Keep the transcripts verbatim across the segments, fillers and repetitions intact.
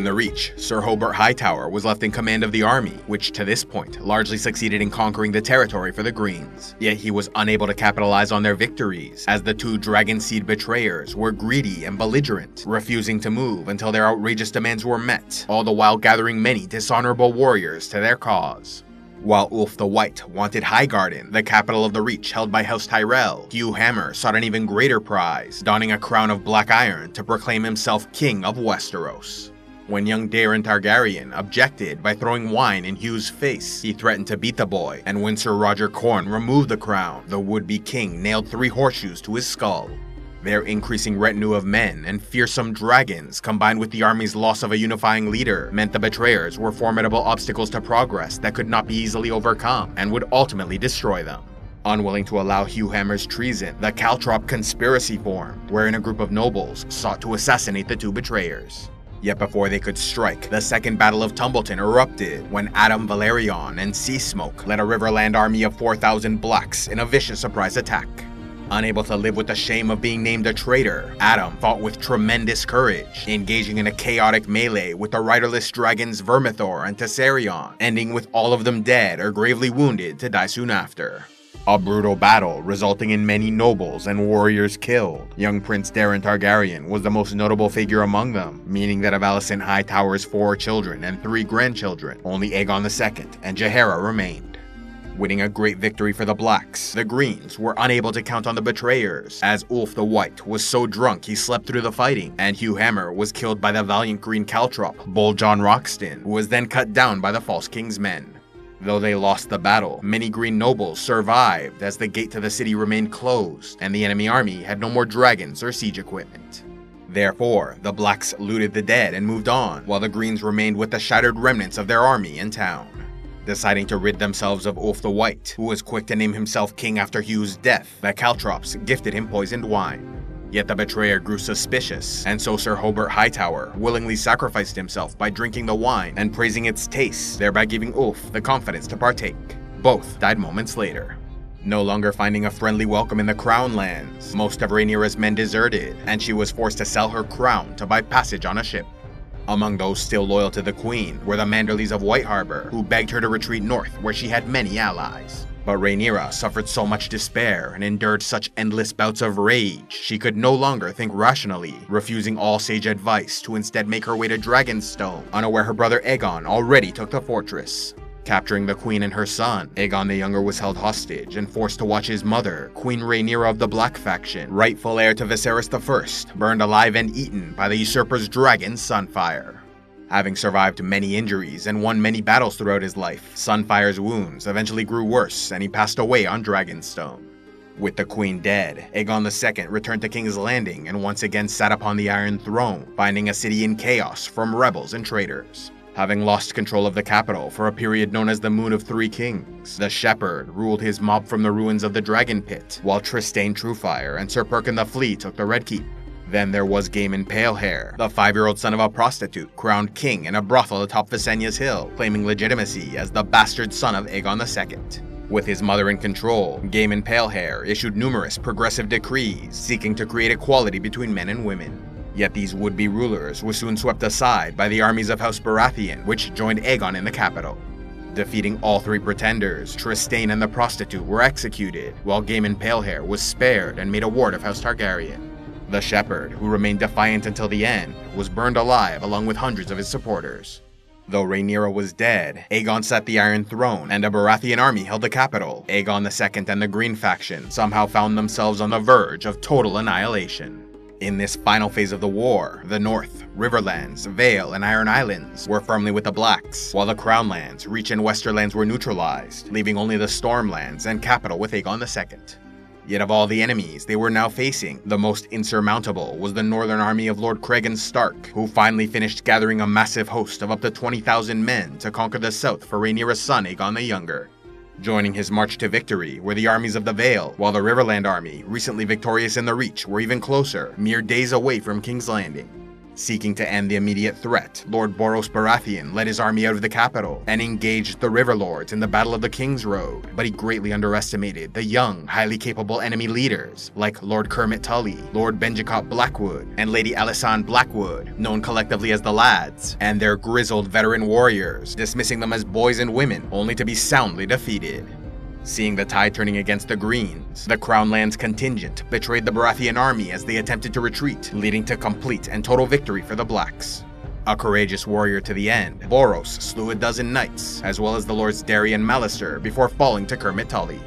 in the Reach, Sir Hobert Hightower was left in command of the army, which to this point largely succeeded in conquering the territory for the Greens. Yet he was unable to capitalize on their victories, as the two Dragonseed betrayers were greedy and belligerent, refusing to move until their outrageous demands were met, all the while gathering many dishonorable warriors to their cause. While Ulf the White wanted Highgarden, the capital of the Reach held by House Tyrell, Hugh Hammer sought an even greater prize, donning a crown of black iron to proclaim himself King of Westeros. When young Daeron Targaryen objected by throwing wine in Hugh's face, he threatened to beat the boy, and when Sir Roger Khorne removed the crown, the would-be king nailed three horseshoes to his skull. Their increasing retinue of men and fearsome dragons, combined with the army's loss of a unifying leader, meant the betrayers were formidable obstacles to progress that could not be easily overcome and would ultimately destroy them. Unwilling to allow Hugh Hammer's treason, the Caltrop Conspiracy formed, wherein a group of nobles sought to assassinate the two betrayers. Yet before they could strike, the Second Battle of Tumbleton erupted when Aegon Valerion and Seasmoke led a Riverland army of four thousand blacks in a vicious surprise attack. Unable to live with the shame of being named a traitor, Adam fought with tremendous courage, engaging in a chaotic melee with the riderless dragons Vermithor and Tesserion, ending with all of them dead or gravely wounded to die soon after. A brutal battle resulting in many nobles and warriors killed. Young Prince Daeron Targaryen was the most notable figure among them, meaning that of Alicent Hightower's four children and three grandchildren, only Aegon the Second and Jaehaera remained. Winning a great victory for the Blacks, the Greens were unable to count on the betrayers, as Ulf the White was so drunk he slept through the fighting, and Hugh Hammer was killed by the valiant Green Caltrop, Bold Jon Roxton, who was then cut down by the false king's men. Though they lost the battle, many Green nobles survived as the gate to the city remained closed, and the enemy army had no more dragons or siege equipment. Therefore, the Blacks looted the dead and moved on, while the Greens remained with the shattered remnants of their army in town. Deciding to rid themselves of Ulf the White, who was quick to name himself king after Hugh's death, the Caltrops gifted him poisoned wine. Yet the betrayer grew suspicious, and so Sir Hobert Hightower willingly sacrificed himself by drinking the wine and praising its taste, thereby giving Ulf the confidence to partake. Both died moments later. No longer finding a friendly welcome in the Crown Lands, most of Rhaenyra's men deserted, and she was forced to sell her crown to buy passage on a ship. Among those still loyal to the Queen were the Manderlys of White Harbor, who begged her to retreat north where she had many allies. But Rhaenyra suffered so much despair and endured such endless bouts of rage, she could no longer think rationally, refusing all sage advice to instead make her way to Dragonstone, unaware her brother Aegon already took the fortress. Capturing the Queen and her son, Aegon the Younger was held hostage and forced to watch his mother, Queen Rhaenyra of the Black Faction, rightful heir to Viserys the First, burned alive and eaten by the usurper's dragon Sunfire. Having survived many injuries and won many battles throughout his life, Sunfire's wounds eventually grew worse and he passed away on Dragonstone. With the Queen dead, Aegon the Second returned to King's Landing and once again sat upon the Iron Throne, finding a city in chaos from rebels and traitors. Having lost control of the capital for a period known as the Moon of Three Kings, the Shepherd ruled his mob from the ruins of the Dragon Pit, while Trystane Truefire and Sir Perkin the Flea took the Red Keep. Then there was Gaemon Palehair, the five-year-old son of a prostitute, crowned king in a brothel atop Visenya's Hill, claiming legitimacy as the bastard son of Aegon the Second. With his mother in control, Gaemon Palehair issued numerous progressive decrees seeking to create equality between men and women. Yet these would-be rulers were soon swept aside by the armies of House Baratheon, which joined Aegon in the capital. Defeating all three pretenders, Trystane and the prostitute were executed, while Gaemon Palehair was spared and made a ward of House Targaryen. The Shepherd, who remained defiant until the end, was burned alive along with hundreds of his supporters. Though Rhaenyra was dead, Aegon sat the Iron Throne and a Baratheon army held the capital. Aegon the Second and the Green Faction somehow found themselves on the verge of total annihilation. In this final phase of the war, the North, Riverlands, Vale, and Iron Islands were firmly with the Blacks, while the Crownlands, Reach, and Westerlands were neutralized, leaving only the Stormlands and capital with Aegon the Second. Yet of all the enemies they were now facing, the most insurmountable was the northern army of Lord Cregan Stark, who finally finished gathering a massive host of up to twenty thousand men to conquer the south for Rhaenyra's son Aegon the Younger. Joining his march to victory were the armies of the Vale, while the Riverland army, recently victorious in the Reach, were even closer, mere days away from King's Landing. Seeking to end the immediate threat, Lord Boros Baratheon led his army out of the capital and engaged the Riverlords in the Battle of the King's Road, but he greatly underestimated the young, highly capable enemy leaders like Lord Kermit Tully, Lord Benjicott Blackwood, and Lady Alysanne Blackwood, known collectively as the Lads, and their grizzled veteran warriors, dismissing them as boys and women, only to be soundly defeated. Seeing the tide turning against the Greens, the Crownlands contingent betrayed the Baratheon army as they attempted to retreat, leading to complete and total victory for the Blacks. A courageous warrior to the end, Boros slew a dozen knights, as well as the lords Derry and Mallister, before falling to Kermit Tully.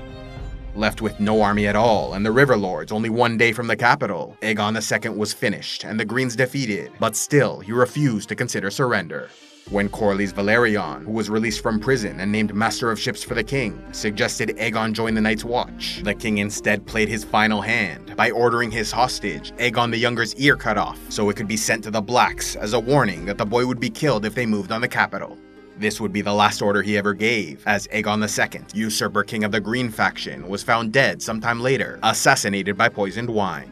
Left with no army at all and the Riverlords only one day from the capital, Aegon the Second was finished and the Greens defeated, but still he refused to consider surrender. When Corlys Velaryon, who was released from prison and named Master of Ships for the King, suggested Aegon join the Night's Watch, the King instead played his final hand by ordering his hostage, Aegon the Younger's ear cut off so it could be sent to the Blacks as a warning that the boy would be killed if they moved on the capital. This would be the last order he ever gave, as Aegon the Second, usurper king of the Green faction, was found dead sometime later, assassinated by poisoned wine.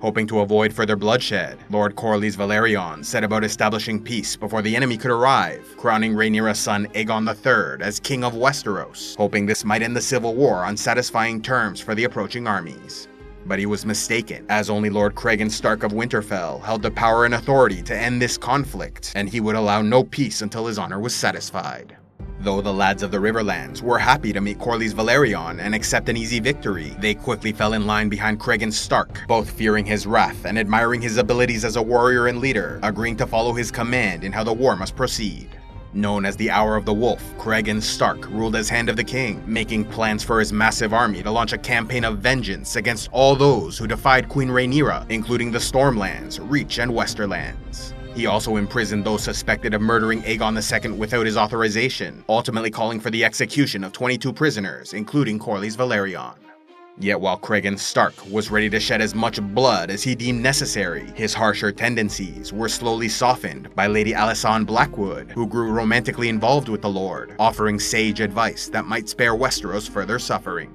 Hoping to avoid further bloodshed, Lord Corlys Velaryon set about establishing peace before the enemy could arrive, crowning Rhaenyra's son Aegon the Third as King of Westeros, hoping this might end the civil war on satisfying terms for the approaching armies. But he was mistaken, as only Lord Cregan Stark of Winterfell held the power and authority to end this conflict, and he would allow no peace until his honor was satisfied. Though the Lads of the Riverlands were happy to meet Corlys Velaryon and accept an easy victory, they quickly fell in line behind Cregan Stark, both fearing his wrath and admiring his abilities as a warrior and leader, agreeing to follow his command in how the war must proceed. Known as the Hour of the Wolf, Cregan Stark ruled as Hand of the King, making plans for his massive army to launch a campaign of vengeance against all those who defied Queen Rhaenyra, including the Stormlands, Reach, and Westerlands. He also imprisoned those suspected of murdering Aegon the Second without his authorization, ultimately calling for the execution of twenty-two prisoners, including Corlys Velaryon. Yet while Cregan Stark was ready to shed as much blood as he deemed necessary, his harsher tendencies were slowly softened by Lady Alysanne Blackwood, who grew romantically involved with the Lord, offering sage advice that might spare Westeros further suffering.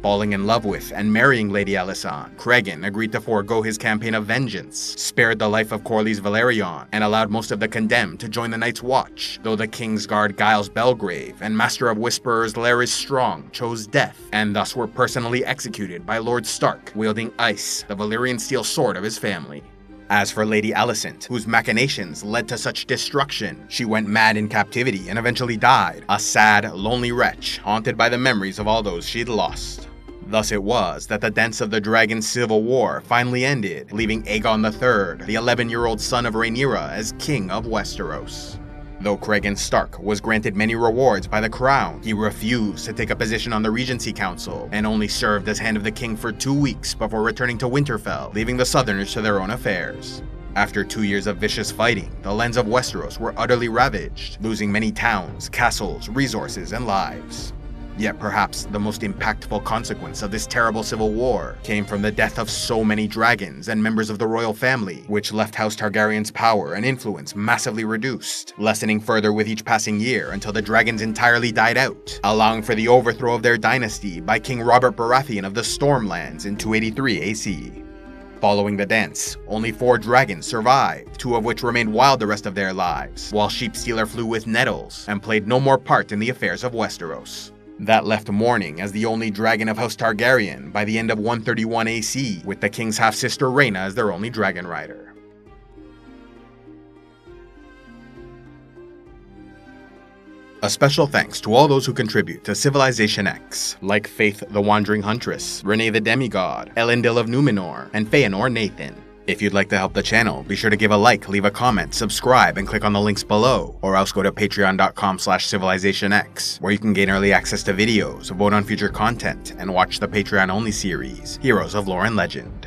Falling in love with and marrying Lady Alysanne, Cregan agreed to forego his campaign of vengeance, spared the life of Corlys Velaryon, and allowed most of the condemned to join the Night's Watch, though the Kingsguard Giles Belgrave and Master of Whisperers Laris Strong chose death, and thus were personally executed by Lord Stark, wielding ice, the Valyrian steel sword of his family. As for Lady Alicent, whose machinations led to such destruction, she went mad in captivity and eventually died, a sad, lonely wretch, haunted by the memories of all those she'd lost. Thus it was that the dance of the Dragon Civil War finally ended, leaving Aegon the Third, the eleven-year-old son of Rhaenyra, as King of Westeros. Though Cregan Stark was granted many rewards by the Crown, he refused to take a position on the Regency Council, and only served as Hand of the King for two weeks before returning to Winterfell, leaving the Southerners to their own affairs. After two years of vicious fighting, the lands of Westeros were utterly ravaged, losing many towns, castles, resources, and lives. Yet perhaps the most impactful consequence of this terrible civil war came from the death of so many dragons and members of the royal family, which left House Targaryen's power and influence massively reduced, lessening further with each passing year until the dragons entirely died out, allowing for the overthrow of their dynasty by King Robert Baratheon of the Stormlands in two eighty-three A C. Following the dance, only four dragons survived, two of which remained wild the rest of their lives, while Sheepstealer flew with nettles and played no more part in the affairs of Westeros. That left mourning as the only dragon of House Targaryen by the end of one thirty-one A C, with the king's half-sister Rhaena as their only dragon rider. A special thanks to all those who contribute to Civilization X, like Faith the Wandering Huntress, Renee the Demigod, Elendil of Numenor, and Feanor Nathan. If you'd like to help the channel, be sure to give a like, leave a comment, subscribe, and click on the links below, or else go to patreon dot com slash civilization x, where you can gain early access to videos, vote on future content, and watch the Patreon-only series, Heroes of Lore and Legend.